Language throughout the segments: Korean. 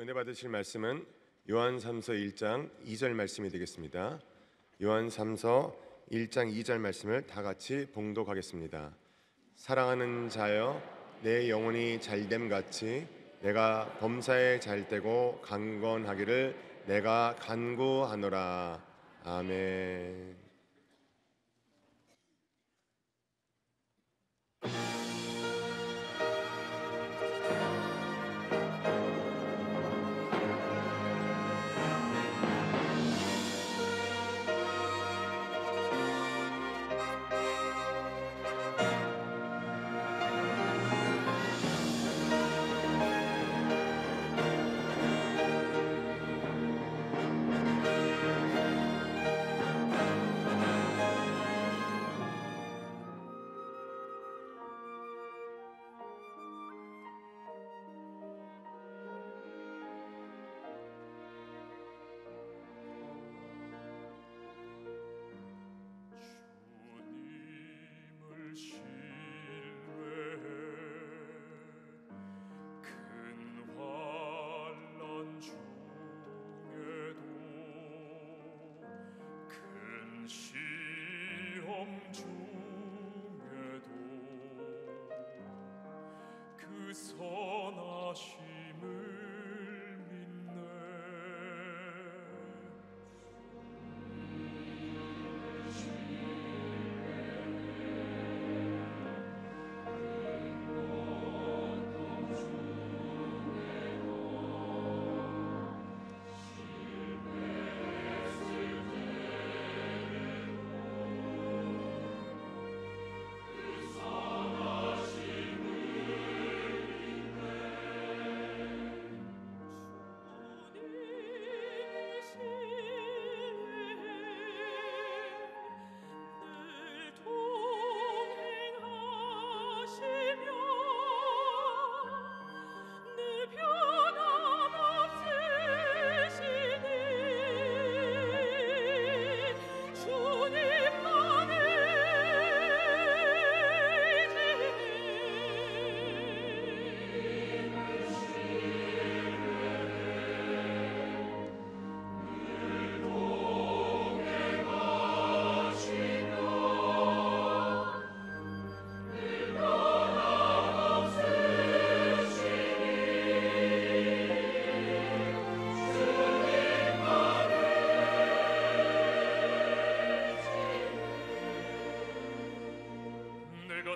은혜 받으실 말씀은 요한삼서 1장 2절 말씀이 되겠습니다. 요한삼서 1장 2절 말씀을 다 같이 봉독하겠습니다. 사랑하는 자여, 내 영혼이 잘됨같이 내가 범사에 잘되고 강건하기를 내가 간구하노라. 아멘.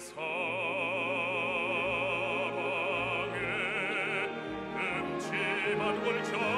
사방에 음침한 골짜기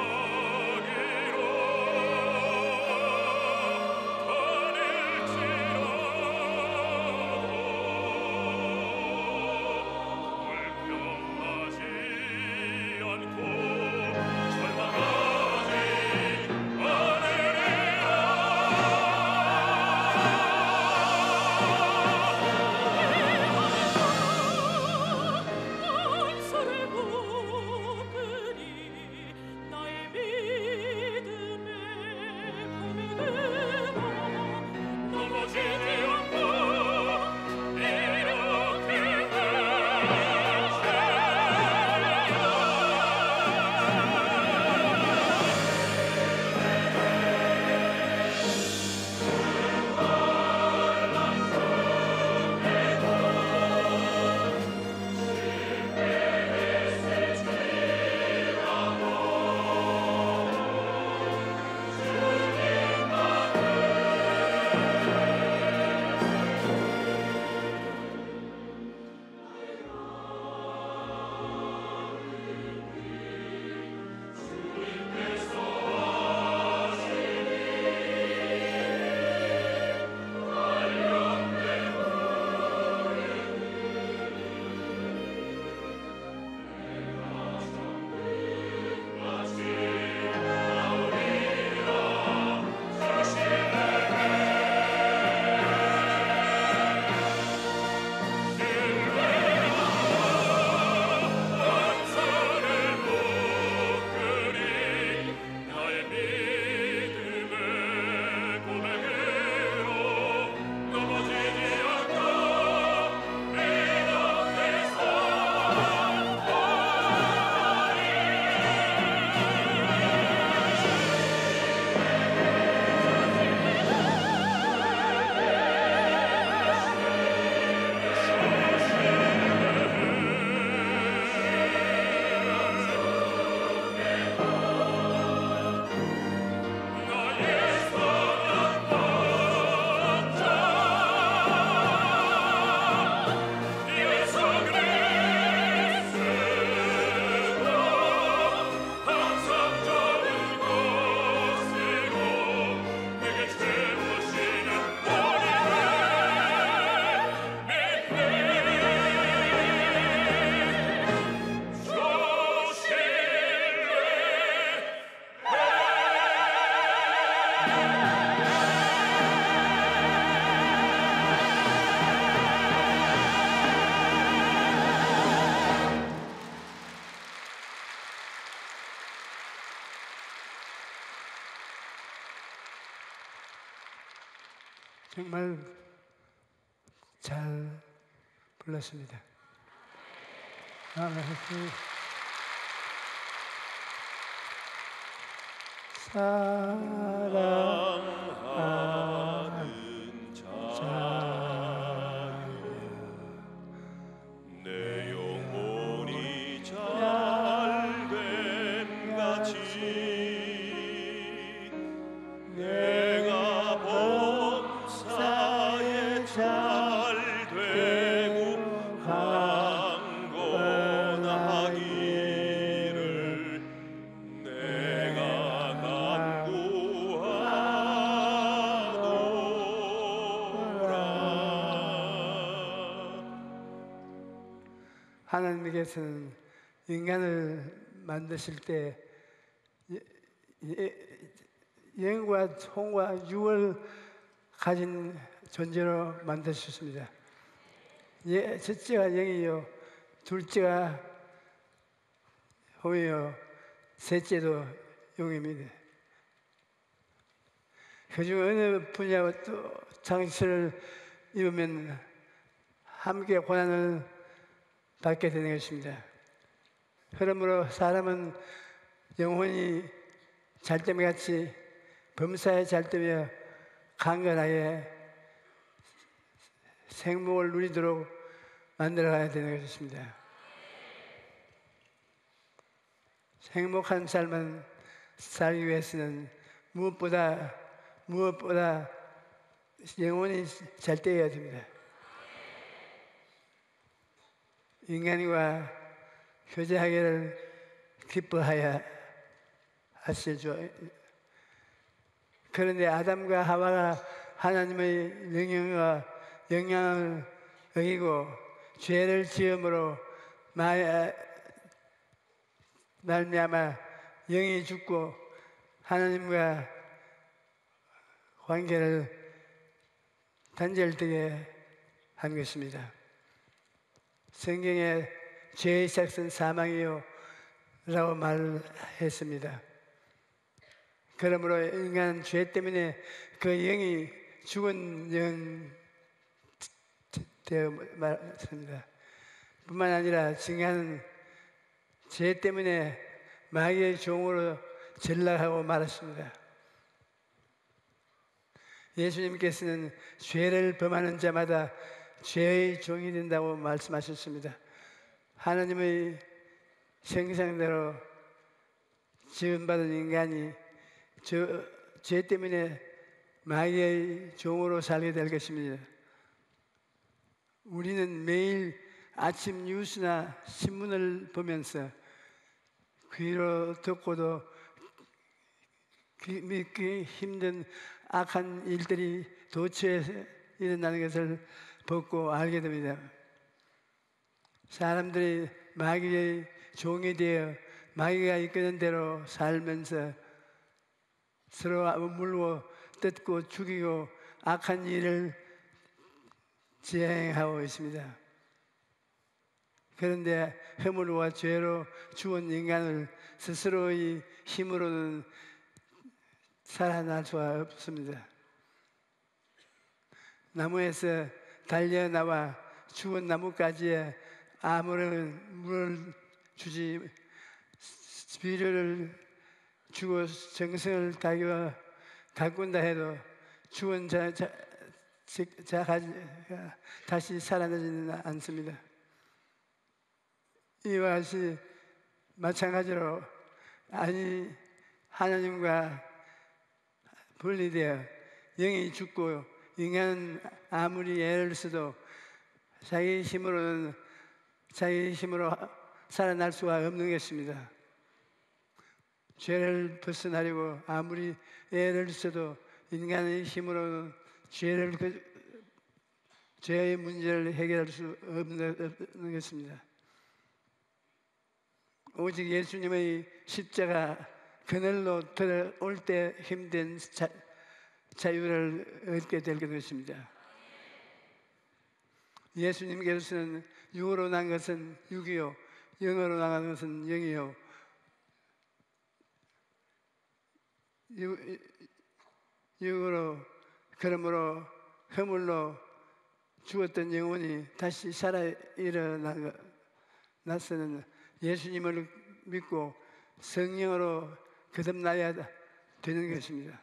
정말 잘 불렀습니다. 사랑하는 자야 내 영혼이 잘된 같이 내가 범사에 잘되고 강건하기 하나님께서는 인간을 만드실 때 영과 혼과 육을 가진 존재로 만드셨습니다. 첫째가 영이요, 둘째가 혼이요, 셋째도 영입니다. 그중 어느 분야와 또 장치를 입으면 함께 고난을 받게 되는 것입니다. 그러므로 사람은 영혼이 잘됨이 같이 범사에 잘되며 강건하게 생명을 누리도록 만들어가야 되는 것입니다. 행복한 삶을 살기 위해서는 무엇보다 영혼이 잘되어야 됩니다. 인간과 교제하기를 기뻐하여 하시죠. 그런데 아담과 하와가 하나님의 명령과 영향을 어기고 죄를 지음으로 말미암아 영이 죽고 하나님과 관계를 단절되게 한 것입니다. 성경에 죄의 삭은 사망이요 라고 말했습니다. 그러므로 인간 죄 때문에 그 영이 죽은 영 되어 말했습니다. 뿐만 아니라 인간은 죄 때문에 마귀의 종으로 전락하고 말았습니다. 예수님께서는 죄를 범하는 자마다 죄의 종이 된다고 말씀하셨습니다. 하나님의 형상대로 지음받은 인간이 죄 때문에 마귀의 종으로 살게 될 것입니다. 우리는 매일 아침 뉴스나 신문을 보면서 귀로 듣고도 믿기 힘든 악한 일들이 도처에 일어나는 것을 벗고 알게 됩니다. 사람들이 마귀의 종이 되어 마귀가 이끄는 대로 살면서 서로 물고 뜯고 죽이고 악한 일을 진행하고 있습니다. 그런데 허물과 죄로 죽은 인간을 스스로의 힘으로는 살아날 수가 없습니다. 나무에서 달려나와 죽은 나뭇가지에 아무런 물을 주지 비료를 주고 정성을 다겨 가꾼다 해도 죽은 자가 다시 살아나지는 않습니다. 이와 같이 마찬가지로 아니 하나님과 분리되어 영이 죽고 인간은 아무리 애를 써도 자기 힘으로 살아날 수가 없는 것입니다. 죄를 벗어나려고 아무리 애를 써도 인간의 힘으로는 죄의 문제를 해결할 수 없는 것입니다. 오직 예수님의 십자가 그늘로 들어올 때 힘든 자유를 얻게 될 것입니다. 예수님께서는 육으로 난 것은 육이요, 영으로 난 것은 영이요. 육으로 그러므로 허물로 죽었던 영혼이 다시 살아 일어나서는 예수님을 믿고 성령으로 거듭나야 되는 것입니다.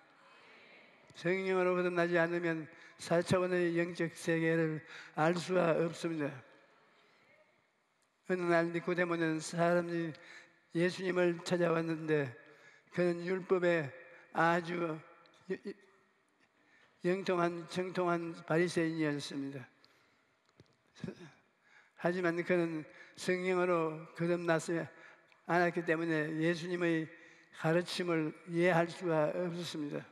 성령으로 거듭나지 않으면 4차원의 영적 세계를 알 수가 없습니다. 어느 날 니고데모는 사람이 예수님을 찾아왔는데 그는 율법에 아주 영통한 정통한 바리새인이었습니다. 하지만 그는 성령으로 거듭나지 않았기 때문에 예수님의 가르침을 이해할 수가 없었습니다.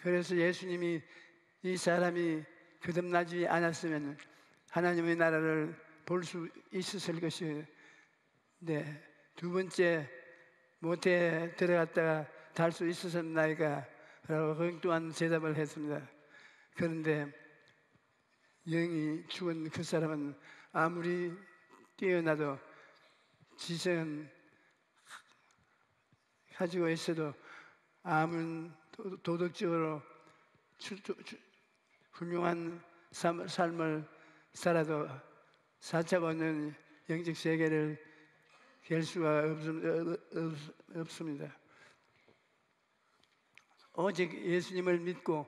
그래서 예수님이 이 사람이 거듭나지 않았으면 하나님의 나라를 볼 수 있었을 것이에요. 네, 두 번째 모태에 들어갔다가 달 수 있었나이까 라고 그 또한 대답을 했습니다. 그런데 영이 죽은 그 사람은 아무리 뛰어나도 지성은 가지고 있어도 아무 도덕적으로 훌륭한 삶을 살아도 4차원은 영적 세계를 갤 수가 없습니다. 오직 예수님을 믿고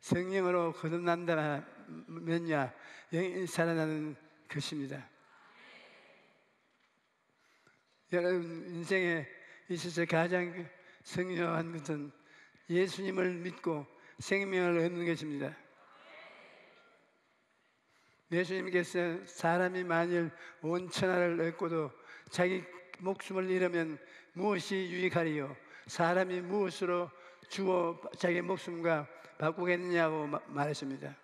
성령으로 거듭난다면야 영이 살아나는 것입니다. 여러분 인생에 있어서 가장 중요한 것은 예수님을 믿고 생명을 얻는 것입니다. 예수님께서 사람이 만일 온 천하를 얻고도 자기 목숨을 잃으면 무엇이 유익하리요? 사람이 무엇으로 주어 자기 목숨과 바꾸겠느냐고 말했습니다.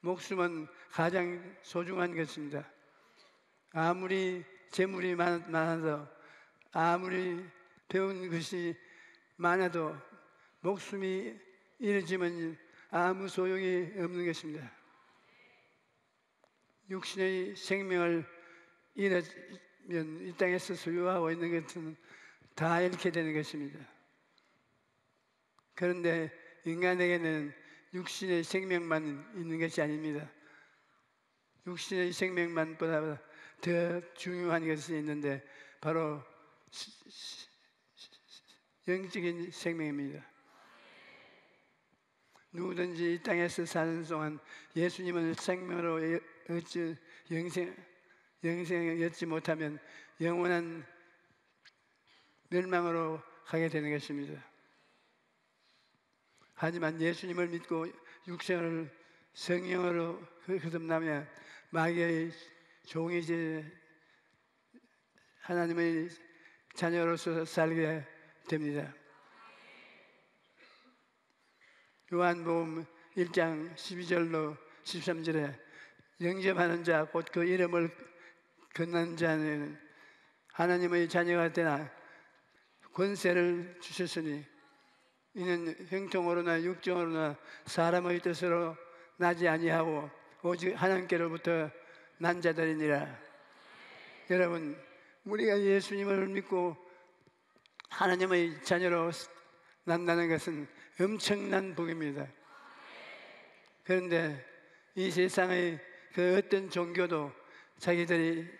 목숨은 가장 소중한 것입니다. 아무리 재물이 많아도 아무리 배운 것이 많아도 목숨이 잃어지면 아무 소용이 없는 것입니다. 육신의 생명을 잃으면 이 땅에서 소유하고 있는 것은 다 잃게 되는 것입니다. 그런데 인간에게는 육신의 생명만 있는 것이 아닙니다. 육신의 생명만보다 더 중요한 것이 있는데 바로 영적인 생명입니다. 누구든지 이 땅에서 사는 동안 예수님을 생명으로 얻지 영생을 얻지 못하면 영원한 멸망으로 가게 되는 것입니다. 하지만 예수님을 믿고 육생을 성령으로 거듭나면 마귀의 종이지 하나님의 자녀로서 살게 됩니다. 요한복음 1장 12절로 13절에 영접하는 자 곧 그 이름을 거는 자는 하나님의 자녀가 되나 권세를 주셨으니 이는 형통으로나 육정으로나 사람의 뜻으로 나지 아니하고 오직 하나님께로부터 난 자들이니라. 여러분 우리가 예수님을 믿고 하나님의 자녀로 난다는 것은 엄청난 복입니다. 그런데 이 세상의 그 어떤 종교도 자기는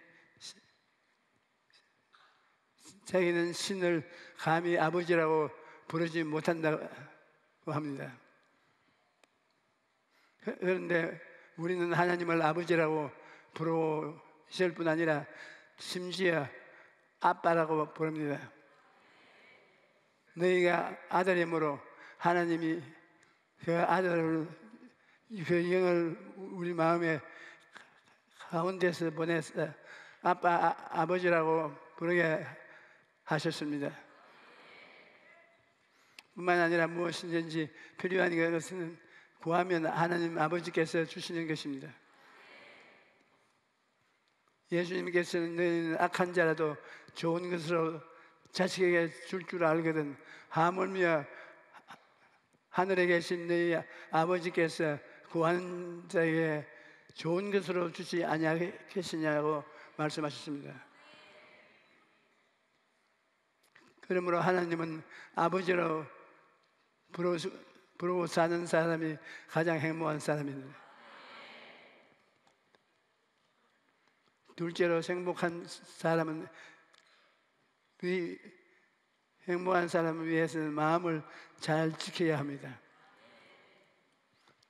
신을 감히 아버지라고 부르지 못한다고 합니다. 그런데 우리는 하나님을 아버지라고 부르실 뿐 아니라 심지어 아빠라고 부릅니다. 너희가 아들이므로 하나님이 그 아들을 그 영을 우리 마음의 가운데서 보내서 아빠 아버지라고 부르게 하셨습니다. 뿐만 아니라 무엇이든지 필요한 것은 구하면 하나님 아버지께서 주시는 것입니다. 예수님께서는 너희는 악한 자라도 좋은 것으로 자식에게 줄 알거든 하물며 하늘에 계신 너희 아버지께서 구하는 자에게 좋은 것으로 주지 아니하시냐고 말씀하셨습니다. 그러므로 하나님은 아버지로 부르 부르고 사는 사람이 가장 행복한 사람입니다. 둘째로 행복한 사람은 행복한 사람을 위해서는 마음을 잘 지켜야 합니다.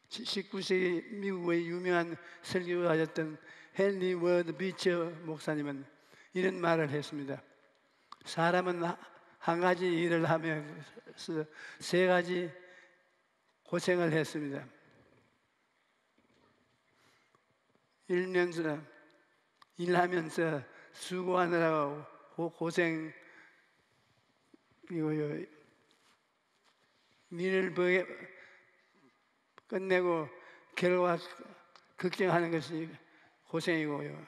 19세기 미국의 유명한 설교가였던 헨리 워드 비처 목사님은 이런 말을 했습니다. 사람은 한 가지 일을 하면서 세 가지 고생을 했습니다. 1년 일하면서 수고하느라고 고생이고요. 일을 끝내고 결과 걱정하는 것이 고생이고요.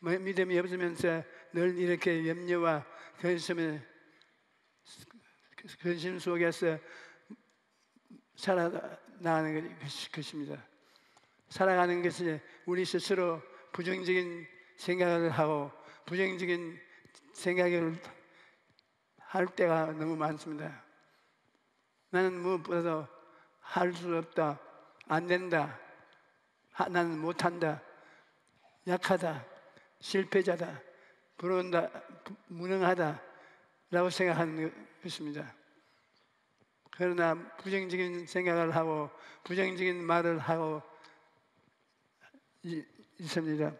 믿음이 없으면서 늘 이렇게 염려와 근심 속에서 살아나가는 것입니다. 살아가는 것이 우리 스스로 부정적인 생각을 하고 부정적인 생각을 할 때가 너무 많습니다. 나는 무엇보다도 할 수 없다, 안 된다, 나는 못한다, 약하다, 실패자다, 불온다, 무능하다라고 생각하는 것입니다. 그러나 부정적인 생각을 하고 부정적인 말을 하고 있습니다.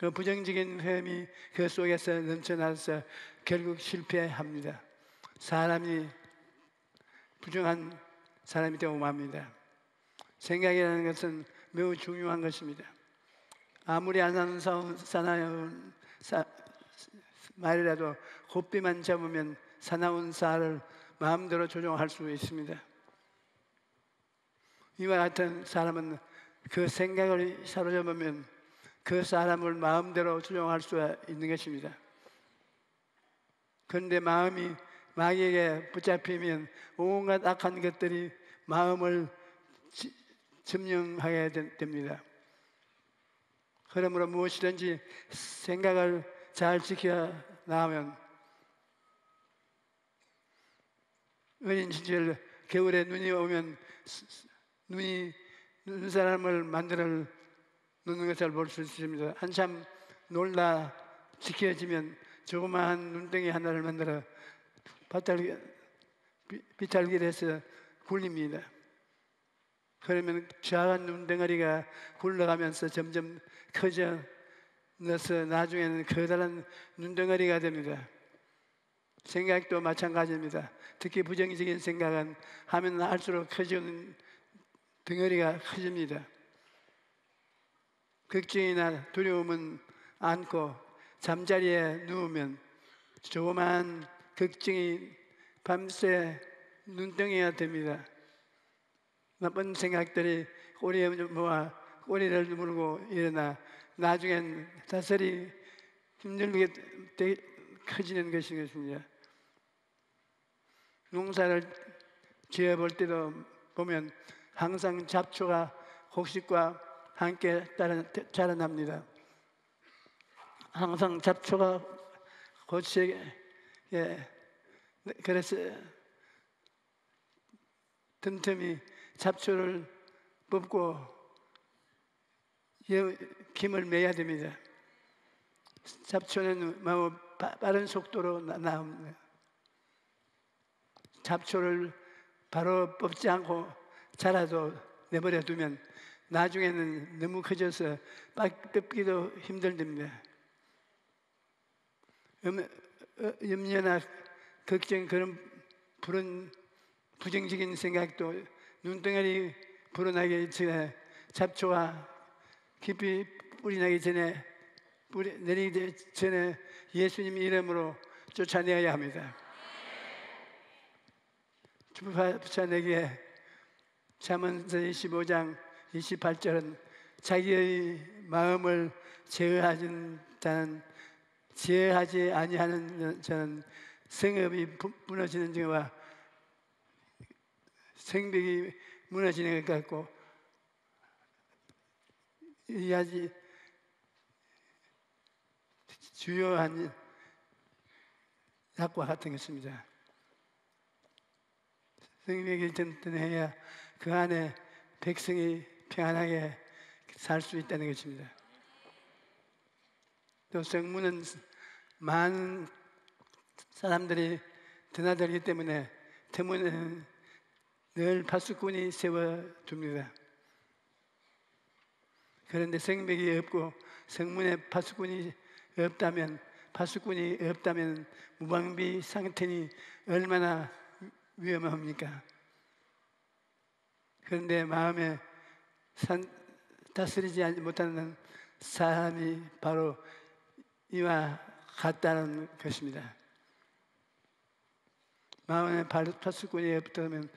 그 부정적인 혐이 그 속에서 넘쳐나서 결국 실패합니다. 사람이 부정한 사람이 되고 맙니다. 생각이라는 것은 매우 중요한 것입니다. 아무리 안 하는 사나운 말이라도 고삐만 잡으면 사나운 살을 마음대로 조종할 수 있습니다. 이와 같은 사람은 그 생각을 사로잡으면 그 사람을 마음대로 조종할 수 있는 것입니다. 그런데 마음이 마귀에게 붙잡히면 온갖 악한 것들이 마음을 점령하게 됩니다. 그러므로 무엇이든지 생각을 잘 지켜나가면 어린 시절 겨울에 눈이 오면 눈사람을 만들어 놓는 것을 볼 수 있습니다. 한참 놀다 지켜지면 조그마한 눈덩이 하나를 만들어 비탈길에서 굴립니다. 그러면 작은 눈덩어리가 굴러가면서 점점 커져서 나중에는 커다란 눈덩어리가 됩니다. 생각도 마찬가지입니다. 특히 부정적인 생각은 하면 할수록 커지는 덩어리가 커집니다. 걱정이나 두려움은 안고 잠자리에 누우면 조그만 걱정이 밤새 눈덩이가 됩니다. 나쁜 생각들이 꼬리에 모아 꼬리를 물고 일어나 나중엔 다스리 힘들게 커지는 것이겠습니다. 농사를 지어볼 때도 보면 항상 잡초가 곡식과 함께 자라납니다. 항상 잡초가 곡식에 그래서 틈틈이 잡초를 뽑고 김을 매야 됩니다. 잡초는 매우 빠른 속도로 나옵니다. 잡초를 바로 뽑지 않고 자라도 내버려 두면 나중에는 너무 커져서 뽑기도 힘들답니다. 염려나 걱정 그런 부정적인 생각도 눈덩어리 불어나기 전에 잡초와 깊이 뿌리나기 전에 내리기 전에 예수님 이름으로 쫓아내야 합니다. 쫓아내기에 잠언서 25장 28절은 자기의 마음을 제어하지 아니하는 자는 성읍이 무너지는 것과 성벽이 무너지는 것 같고 이야기 주요한 약과 같은 것입니다. 성령의 결정된 해야 그 안에 백성이 평안하게 살 수 있다는 것입니다. 또 성문은 많은 사람들이 드나들기 때문에 태문에는 늘 파수꾼이 세워둡니다. 그런데 성벽이 없고 성문에 파수꾼이 없다면 무방비 상태니 얼마나 위험합니까? 그런데 마음에 다스리지 못하는 사람이 바로 이와 같다는 것입니다. 마음에 파수꾼이 없다면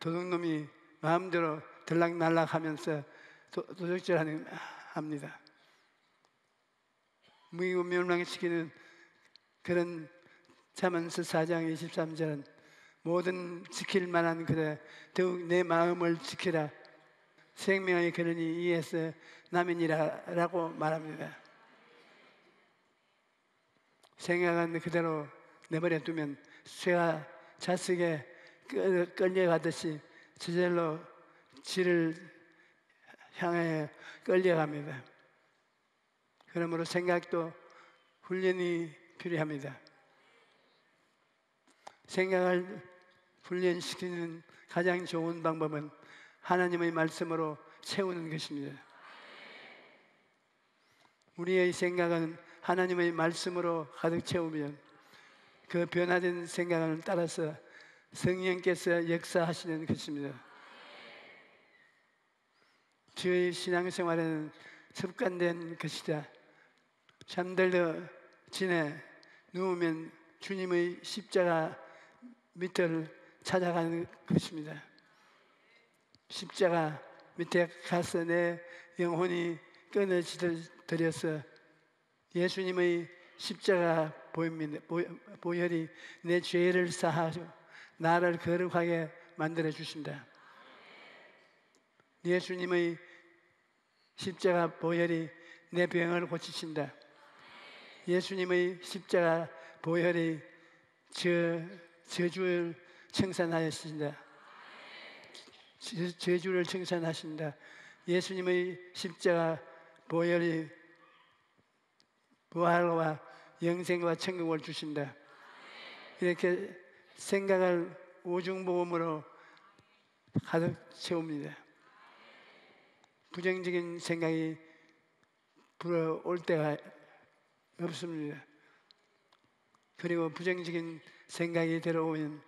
도둑놈이 마음대로 들락날락하면서 도적질합니다. 무기고 멸망시키는 그런 잠언서 4장 23절은 모든 지킬 만한 그대 더욱 내 마음을 지키라 생명의 그러니 이에서 남이니라라고 말합니다. 생각한 그대로 내버려 두면 쇠가 자석에 끌려가듯이 저절로 지를 향해 끌려갑니다. 그러므로 생각도 훈련이 필요합니다. 생각을 훈련시키는 가장 좋은 방법은 하나님의 말씀으로 채우는 것입니다. 우리의 생각은 하나님의 말씀으로 가득 채우면 그 변화된 생각을 따라서 성령께서 역사하시는 것입니다. 저의 신앙생활에는 습관된 것이다. 잠들어 지내 누우면 주님의 십자가 밑을 찾아가는 것입니다. 십자가 밑에 가서 내 영혼이 끊어지더려서 예수님의 십자가 보혈이 내 죄를 사하고 나를 거룩하게 만들어 주신다. 예수님의 십자가 보혈이 내 병을 고치신다. 예수님의 십자가 보혈이 저주를 청산하신다. 저주를 청산하신다. 예수님의 십자가 보혈이 부활과 영생과 천국을 주신다. 이렇게 생각을 오중보험으로 가득 채웁니다. 부정적인 생각이 불어올 때가 없습니다. 그리고 부정적인 생각이 들어오면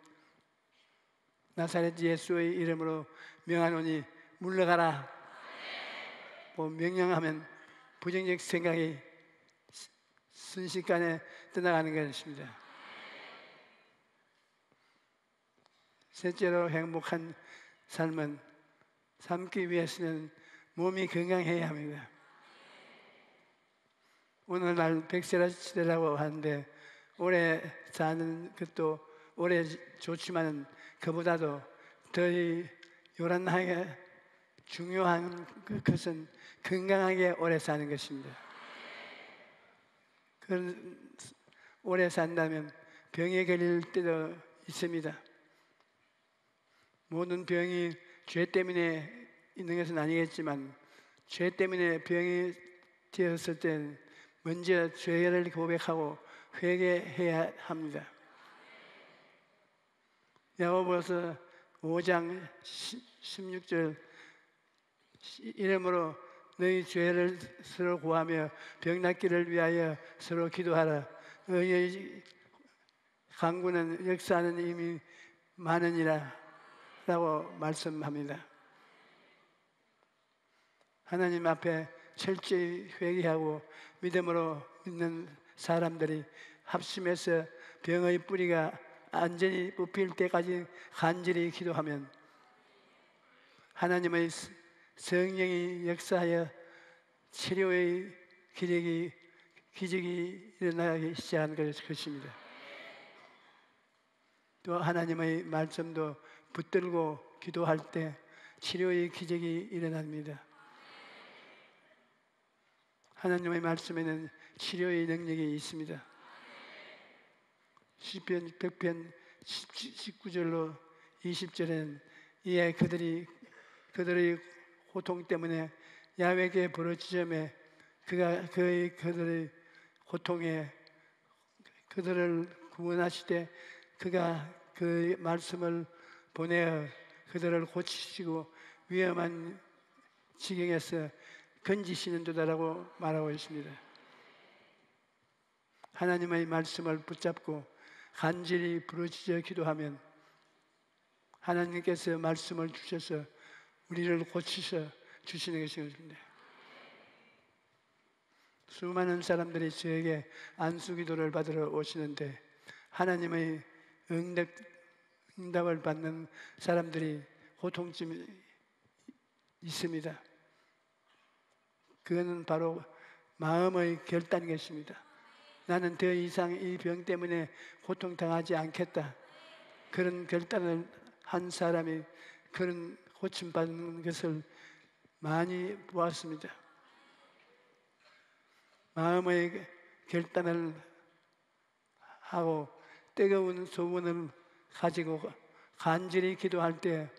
나사렛 예수의 이름으로 명하노니 물러가라. 뭐 명령하면 부정적 생각이 순식간에 떠나가는 것입니다. 셋째로 행복한 삶은 삼기 위해서는 몸이 건강해야 합니다. 오늘날 100세라 시대라고 하는데 오래 사는 것도 오래 좋지만 그보다도 더 요란하게 중요한 것은 건강하게 오래 사는 것입니다. 오래 산다면 병에 걸릴 때도 있습니다. 모든 병이 죄 때문에 있는 것은 아니겠지만 죄 때문에 병이 되었을 때는 먼저 죄를 고백하고 회개해야 합니다. 야고보서 5장 16절 이름으로 너희 죄를 서로 고하며 병낫기를 위하여 서로 기도하라. 너희의 강구는 역사는 이미 많으니라 라고 말씀합니다. 하나님 앞에 철저히 회개하고 믿음으로 믿는 사람들이 합심해서 병의 뿌리가 완전히 뽑힐 때까지 간절히 기도하면 하나님의 성령이 역사하여 치료의 기적이 일어나기 시작한 것입니다. 또 하나님의 말씀도 붙들고 기도할 때 치료의 기적이 일어납니다. 하나님의 말씀에는 치료의 능력이 있습니다. 시편 100편 19절로 20절에는 이에 그들의 고통 때문에 야훼에게 부르짖음에 그가 그들의 고통에 그들을 구원하시되 그가 그 말씀을 보내어 그들을 고치시고 위험한 지경에서 건지시는도다라고 말하고 있습니다. 하나님의 말씀을 붙잡고 간절히 부르짖어 기도하면 하나님께서 말씀을 주셔서 우리를 고치셔 주시는 것입니다. 수많은 사람들이 저에게 안수기도를 받으러 오시는데 하나님의 응답을 받는 사람들이 고통쯤 있습니다. 그거는 바로 마음의 결단이겠습니다. 나는 더 이상 이 병 때문에 고통당하지 않겠다. 그런 결단을 한 사람이 그런 고침받는 것을 많이 보았습니다. 마음의 결단을 하고 뜨거운 소원을 가지고 간절히 기도할 때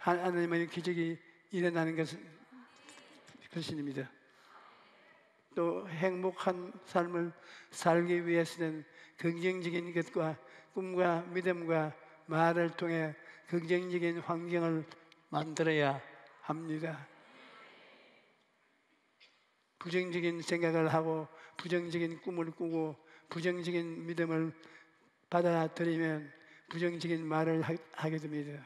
하나님의 기적이 일어나는 것입니다. 또 행복한 삶을 살기 위해서는 긍정적인 것과 꿈과 믿음과 말을 통해 긍정적인 환경을 만들어야 합니다. 부정적인 생각을 하고 부정적인 꿈을 꾸고 부정적인 믿음을 받아들이면 부정적인 말을 하게 됩니다.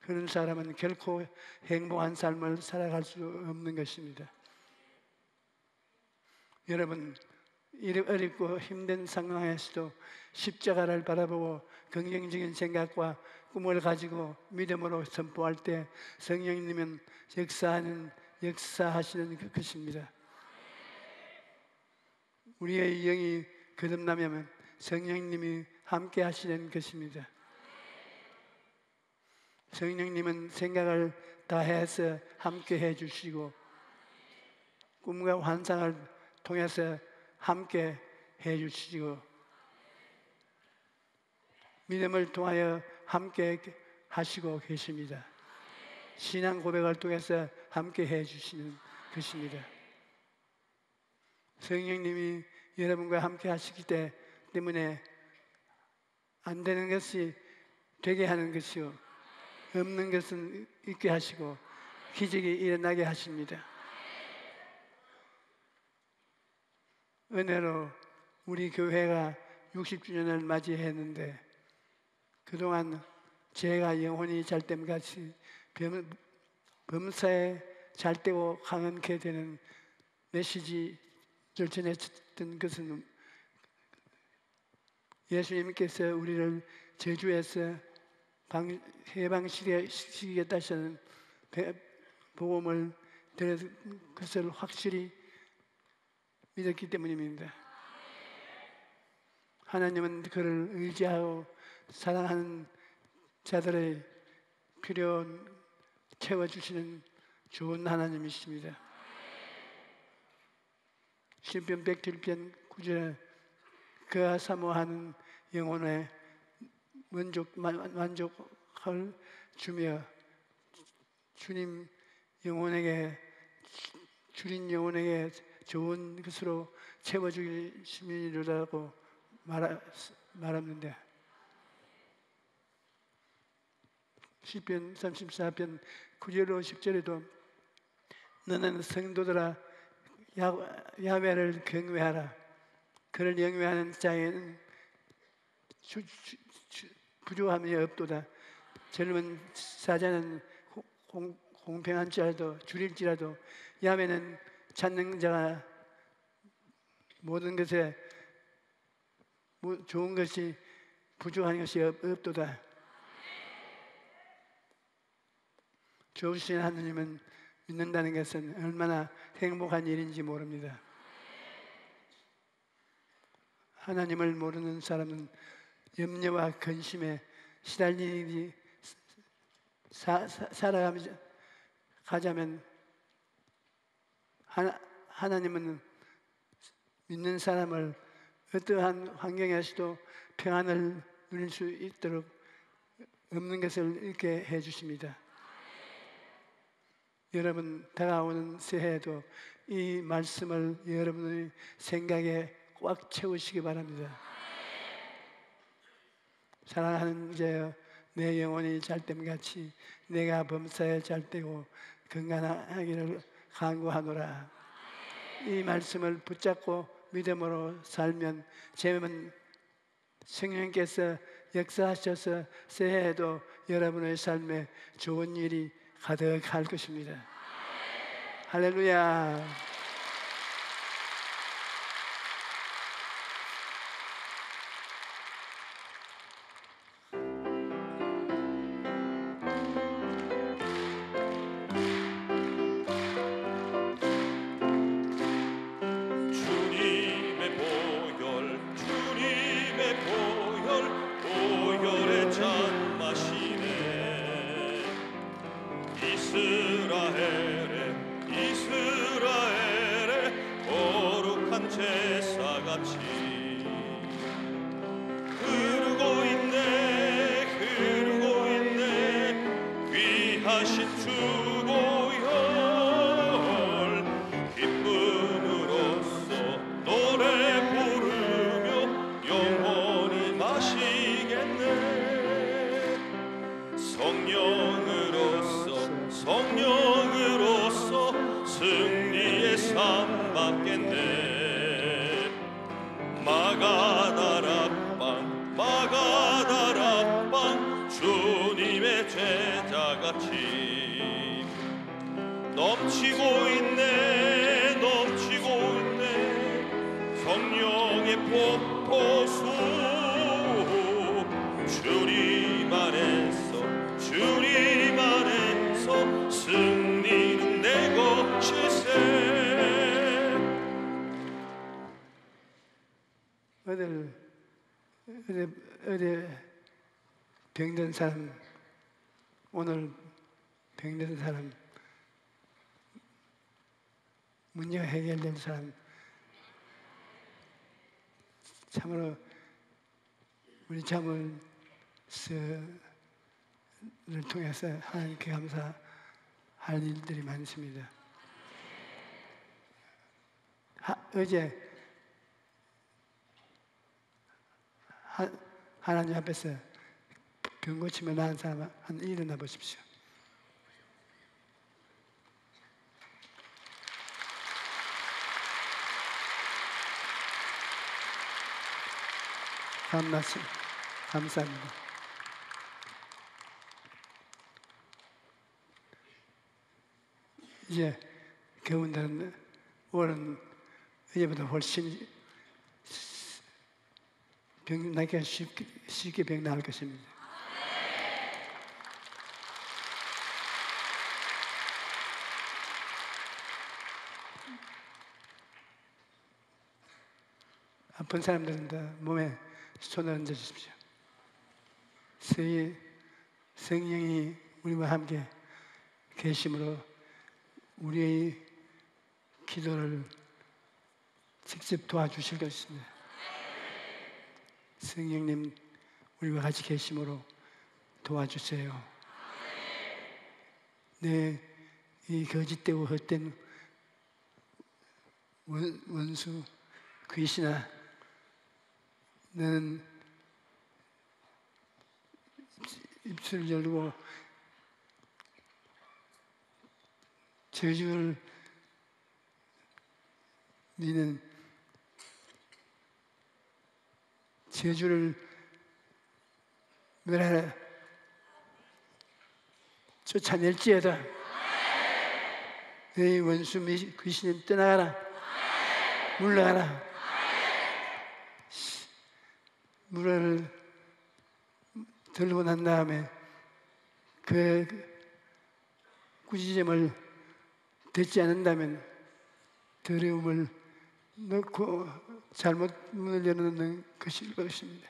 그런 사람은 결코 행복한 삶을 살아갈 수 없는 것입니다. 여러분, 어렵고 힘든 상황에서도 십자가를 바라보고 긍정적인 생각과 꿈을 가지고 믿음으로 선포할 때 성령님은 역사하시는 것입니다. 우리의 영이 거듭나면 성령님이 함께 하시는 것입니다. 성령님은 생각을 다해서 함께 해주시고 꿈과 환상을 통해서 함께 해주시고 믿음을 통하여 함께 하시고 계십니다. 신앙 고백을 통해서 함께 해주시는 것입니다. 성령님이 여러분과 함께 하시기 때문에 안 되는 것이 되게 하는 것이요 없는 것은 있게 하시고 기적이 일어나게 하십니다. 은혜로 우리 교회가 60주년을 맞이했는데 그동안 제가 영혼이 잘됨같이 범사에 잘되고 강건케 되는 메시지를 전했던 것은 예수님께서 우리를 저주에서 해방시키겠다시는 복음을 드린 것을 확실히 믿었기 때문입니다. 하나님은 그를 의지하고 사랑하는 자들의 필요 채워주시는 좋은 하나님이십니다. 시편 107편 9절에 그가 사모하는 영혼의 만족을 주며 주님 영혼에게 주린 영혼에게 좋은 것으로 채워주시리라고 말합니다. 시편 34편 9절로 10절에도 너는 성도들아 야훼를 경외하라. 그를 경외하는 자에는 부조함이 없도다. 젊은 사자는 공평한지라도 줄일지라도 야훼는 찾는 자가 모든 것에 좋은 것이 부족한 것이 없도다. 좋으신 하느님은 믿는다는 것은 얼마나 행복한 일인지 모릅니다. 하나님을 모르는 사람은 염려와 근심에 시달리니 살아가자면 하나님은 믿는 사람을 어떠한 환경에서도 평안을 누릴 수 있도록 없는 것을 잃게 해주십니다. 여러분 다가오는 새해에도 이 말씀을 여러분의 생각에 꽉 채우시기 바랍니다. 사랑하는 자여, 내 영혼이 잘됨같이 내가 범사에 잘되고 건강하기를 간구하노라. 이 말씀을 붙잡고 믿음으로 살면 재면 성령께서 역사하셔서 새해에도 여러분의 삶에 좋은 일이 가득할 것입니다. 할렐루야. 병든 사람, 오늘 병든 사람, 문제가 해결된 사람, 참으로 우리 참을 스를 통해서 하나님께 감사할 일들이 많습니다. 어제 하나님 앞에서 병 고치면 나은 사람 한 일어나 보십시오. 감사합니다. 이제 겨우는 올해는 이제부터 훨씬 병 나기가 쉽게 병 나을 것입니다. 아픈 사람들은 다 몸에 손을 얹어 주십시오. 성령이 우리와 함께 계심으로 우리의 기도를 직접 도와주실 것입니다. 성령님, 우리와 같이 계심으로 도와주세요. 내 이 거짓되고 헛된 원수 귀신아, 너는 입술을 열고 저주를, 너는 저주를 멸하라. 쫓아낼지어다. 너희 원수 귀신은 떠나가라. 물러가라. 물을 들고 난 다음에 그의 꾸짖음을 듣지 않는다면 두려움을 넣고 잘못 문을 열어놓는 것일 것입니다.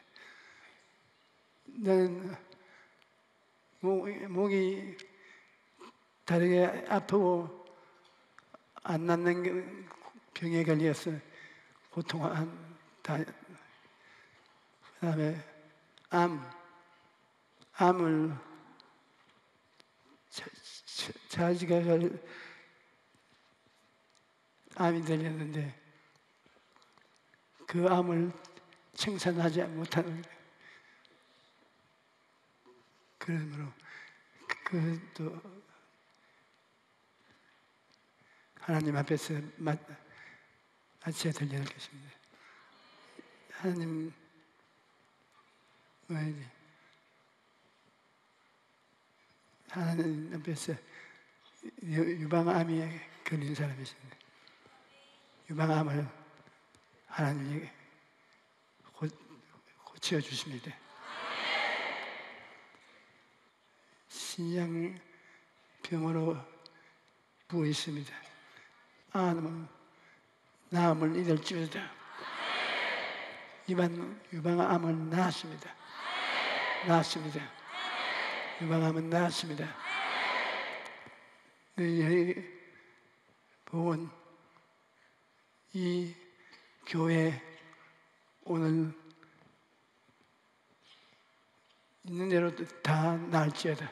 나는 목이 다르게 아프고 안 낫는 병에 걸려서 고통한 다. 그 다음에 암을 자지가 암이 들렸는데 그 암을 청산하지 못하는 거예요. 그러므로 그것도 하나님 앞에서 마치에 들려야 것입니다. 하나님 하나님 앞에서 유방암이 걸린 사람이십니다. 유방암을 하나님이 고치어 주십니다. 신장병으로 부어 있습니다. 암을 이들지어다. 이만 유방암을 나았습니다. 나았습니다. 유방암은 나았습니다. 너희 보은 이 교회 오늘 있는 대로 다 나을지어다.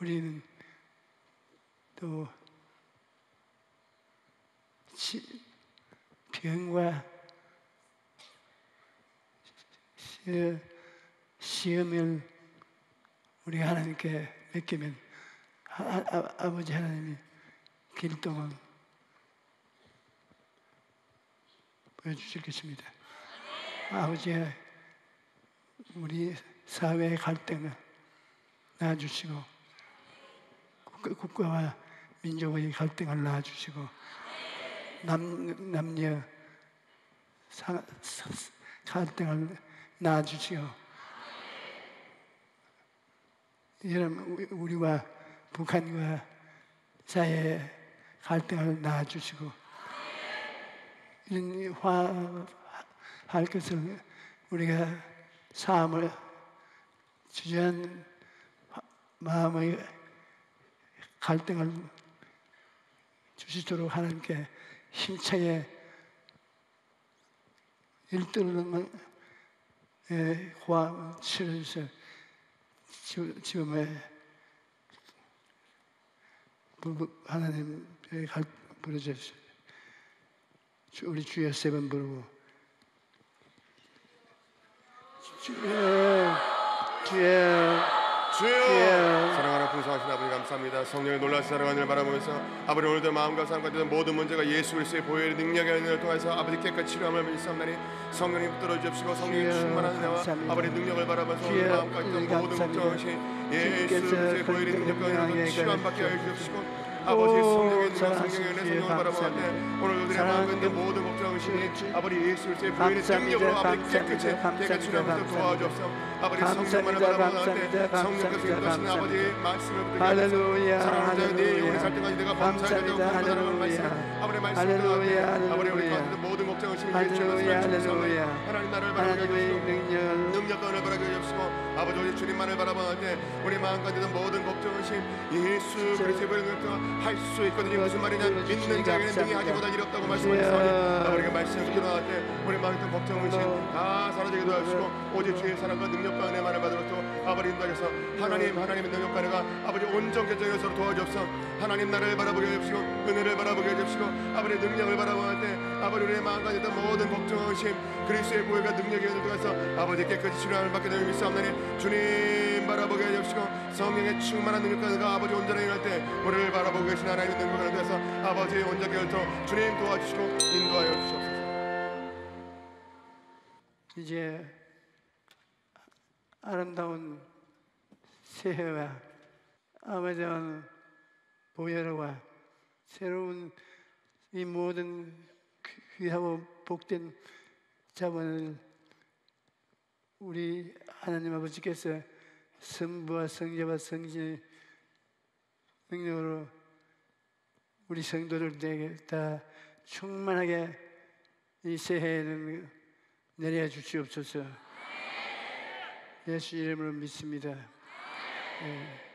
우리는 또 병과 시험을 우리 하나님께 맡기면 아버지 하나님이 길동을 보여주실 것입니다. 아버지 우리 사회의 갈등을 놔주시고 국가와 민족의 갈등을 놔주시고 남녀 갈등을 놔주시고 여러분 우리와 북한과 사이의 갈등을 놔주시고 이런 화할 것을 우리가 삶을 주저한 마음의 갈등을 주시도록 하나님께 힘차게 일들을 고함 치러주세요. 지금의 하나님의 부르짖으세요. 우리 주여 세 번 부르고 주여 주여 주여 사랑하는 풍성하신 아버지 감사합니다. 성령의 놀라운 사랑을 바라보면서 아버지 오늘도 마음과 삶과 되는 모든 문제가 예수 그리스도의 보혈의 능력의 은혜를 통해서 아버지 깨끗이 치료함을 믿사옵나니 성령이 붙들어 주십시오. 성령이 충만한 나와 아버지 능력을 바라보면서 오늘 마음과 되는 모든 걱정하신 예수 그리스도의 보혈의 능력과 은혜를 치료함받게 하여 주십시오. 아버지 성령의 능력 성령의 은혜 성령을 바라보아 때 오늘 우리의 마음에 있는 모든 걱정하시니 아버지 예수의 보혈의 능력으로 아버지 깨끗이 깨끗이라면서 도와주옵소서. 아버지 성령만을 바라보아 때 성령께서 인도하시는 아버지의 말씀을 붙들게 사랑하는 내 영혼이 살 때까지 내가 범사에 대하여 감사하는 말씀 아버지의 말씀을 아버지 우리 가운데 모든 걱정하시니 예수의 하나님 나를 바라보아 능력과 은혜를 바라보아 주옵소서. 아버지 주님만을 바라보아 때 우리 마음과 되는 모든 걱정하시니 예수 그리스도의 능력과 할 수 있거든요. 무슨 말이냐 믿는 자에게는 등이 하지 못할 일이 없다고 말씀하셨으니 아버지가 말씀을 기도할 때 우리 마음의 걱정을 다 사라지게 도와주시고 오직 주의 사랑과 능력과 은혜만을 받으로써 아버지 인도하셔서 하나님의 능력과 은혜가 아버지 온전 결정해서 도와주옵소서. 하나님 나를 바라보게 해주시고 은혜를 바라보게 해주시고 아버지 능력을 바라보할 때 아버지 우리의 마음과 있던 모든 걱정심 그리스도의 보혈과 능력의 은혜를 통해서 아버지 깨끗이 치료함을 받게 되는 믿사옵나니 주님 바라보게 해주시고 성령의 충만한 능력과 은혜가 아버지 온전히 일할 때 우리를 바라보게 보고 계신 하나님의 능력을 통해서 아버지의 온전히 결정 주님 도와주시고 인도하여 주옵소서. 이제 아름다운 새해와 아름다운 보혈과 새로운 이 모든 귀하고 복된 자본을 우리 하나님 아버지께서 성부와 성자와 성신의 능력으로 우리 성도들에게 다 충만하게 이 새해에는 내려 주시옵소서. 예수 이름으로 믿습니다. 예.